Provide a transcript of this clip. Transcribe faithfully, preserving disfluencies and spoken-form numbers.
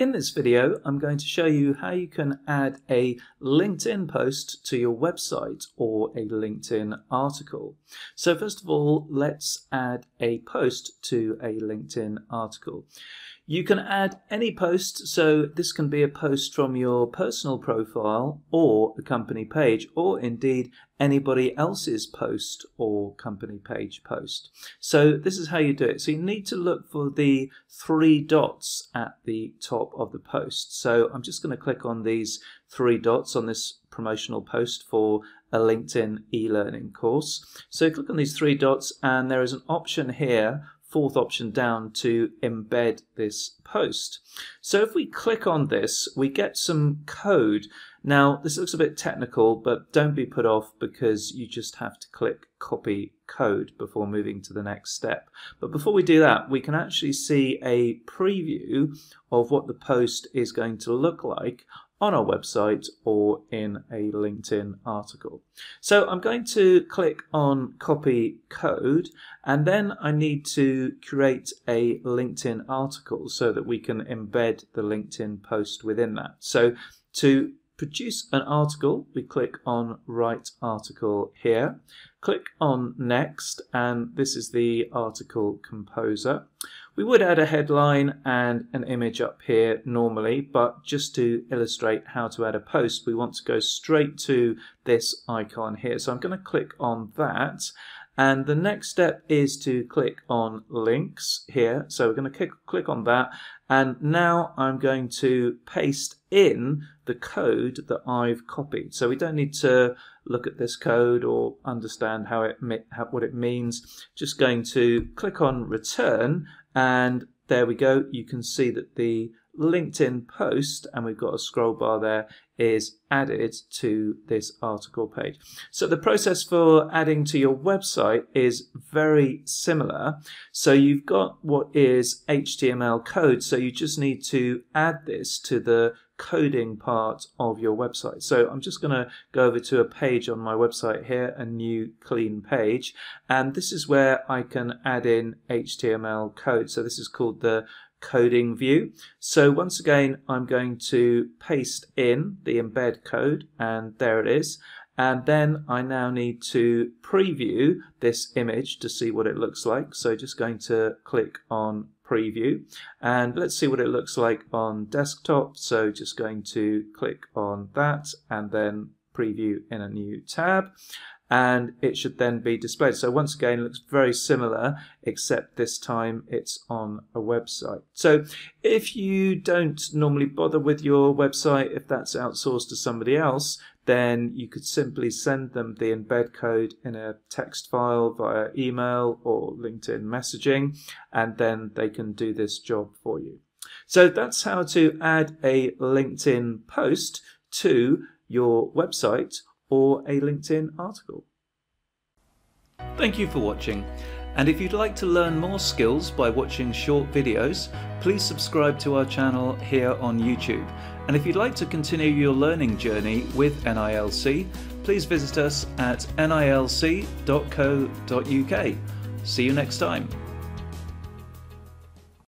In this video, I'm going to show you how you can add a LinkedIn post to your website or a LinkedIn article. So first of all, let's add a post to a LinkedIn article. You can add any post, so this can be a post from your personal profile or a company page, or indeed anybody else's post or company page post. So this is how you do it. So you need to look for the three dots at the top of the post. So I'm just going to click on these three dots on this promotional post for a LinkedIn e-learning course. So click on these three dots and there is an option here, fourth option down, to embed this post. So if we click on this, we get some code. Now this looks a bit technical, but don't be put off because you just have to click copy code before moving to the next step. But before we do that, we can actually see a preview of what the post is going to look like on our website or in a LinkedIn article. So I'm going to click on copy code, and then I need to create a LinkedIn article so that we can embed the LinkedIn post within that. So to produce an article, we click on Write Article here, click on Next, and this is the article composer. We would add a headline and an image up here normally, but just to illustrate how to add a post, we want to go straight to this icon here. So I'm going to click on that, and the next step is to click on links here. So we're going to click, click on that, and now I'm going to paste in the code that I've copied. So we don't need to look at this code or understand how it how, what it means. Just going to click on return, and there we go. You can see that the LinkedIn post, and we've got a scroll bar there, is added to this article page. So the process for adding to your website is very similar. So you've got what is H T M L code, so you just need to add this to the coding part of your website. So I'm just going to go over to a page on my website here, a new clean page, and this is where I can add in H T M L code. So this is called the coding view. So once again, I'm going to paste in the embed code, and there it is. And then I now need to preview this image to see what it looks like. So just going to click on preview, and let's see what it looks like on desktop. So just going to click on that and then preview in a new tab, and it should then be displayed. So once again, it looks very similar, except this time it's on a website. So if you don't normally bother with your website, if that's outsourced to somebody else, then you could simply send them the embed code in a text file via email or LinkedIn messaging, and then they can do this job for you. So that's how to add a LinkedIn post to your website or a LinkedIn article. Thank you for watching, and if you'd like to learn more skills by watching short videos, please subscribe to our channel here on YouTube. And if you'd like to continue your learning journey with N I L C, please visit us at N I L C dot co dot U K. See you next time.